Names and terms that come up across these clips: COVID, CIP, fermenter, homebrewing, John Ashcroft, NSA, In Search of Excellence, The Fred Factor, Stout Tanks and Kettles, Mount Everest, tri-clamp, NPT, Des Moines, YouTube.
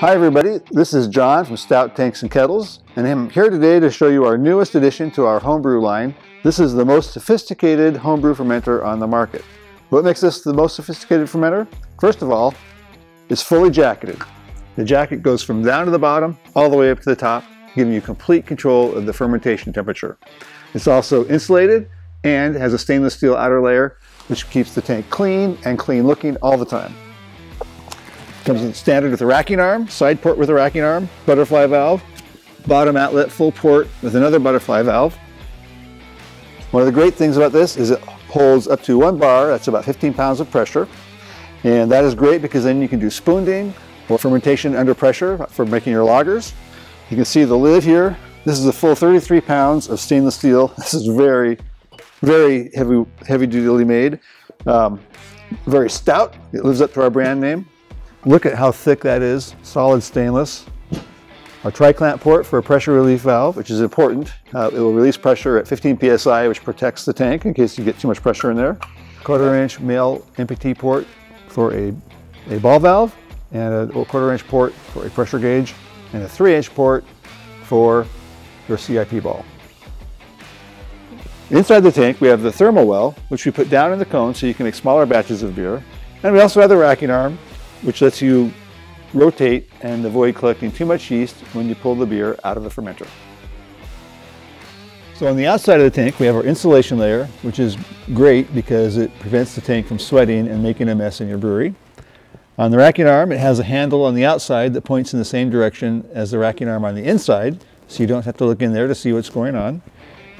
Hi everybody, this is John from Stout Tanks and Kettles, and I'm here today to show you our newest addition to our homebrew line. This is the most sophisticated homebrew fermenter on the market. What makes this the most sophisticated fermenter? First of all, it's fully jacketed. The jacket goes from down to the bottom, all the way up to the top, giving you complete control of the fermentation temperature. It's also insulated and has a stainless steel outer layer, which keeps the tank clean and clean looking all the time. Comes in standard with a racking arm, side port with a racking arm, butterfly valve, bottom outlet full port with another butterfly valve. One of the great things about this is it holds up to 1 bar, that's about 15 pounds of pressure. And that is great because then you can do spoonding or fermentation under pressure for making your lagers. You can see the lid here. This is a full 33 pounds of stainless steel. This is very, very heavy duty made. Very stout. It lives up to our brand name. Look at how thick that is, solid stainless. Our tri-clamp port for a pressure relief valve, which is important. It will release pressure at 15 psi, which protects the tank in case you get too much pressure in there. 1/4 inch male NPT port for a ball valve, and a 1/4 inch port for a pressure gauge, and a 3 inch port for your CIP ball. Inside the tank, we have the thermal well, which we put down in the cone so you can make smaller batches of beer. And we also have the racking arm, which lets you rotate and avoid collecting too much yeast when you pull the beer out of the fermenter. So on the outside of the tank, we have our insulation layer, which is great because it prevents the tank from sweating and making a mess in your brewery. On the racking arm, it has a handle on the outside that points in the same direction as the racking arm on the inside, so you don't have to look in there to see what's going on.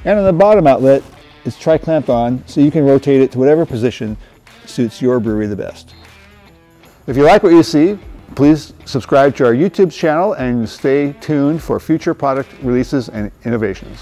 And on the bottom outlet, it's tri-clamped on, so you can rotate it to whatever position suits your brewery the best. If you like what you see, please subscribe to our YouTube channel and stay tuned for future product releases and innovations.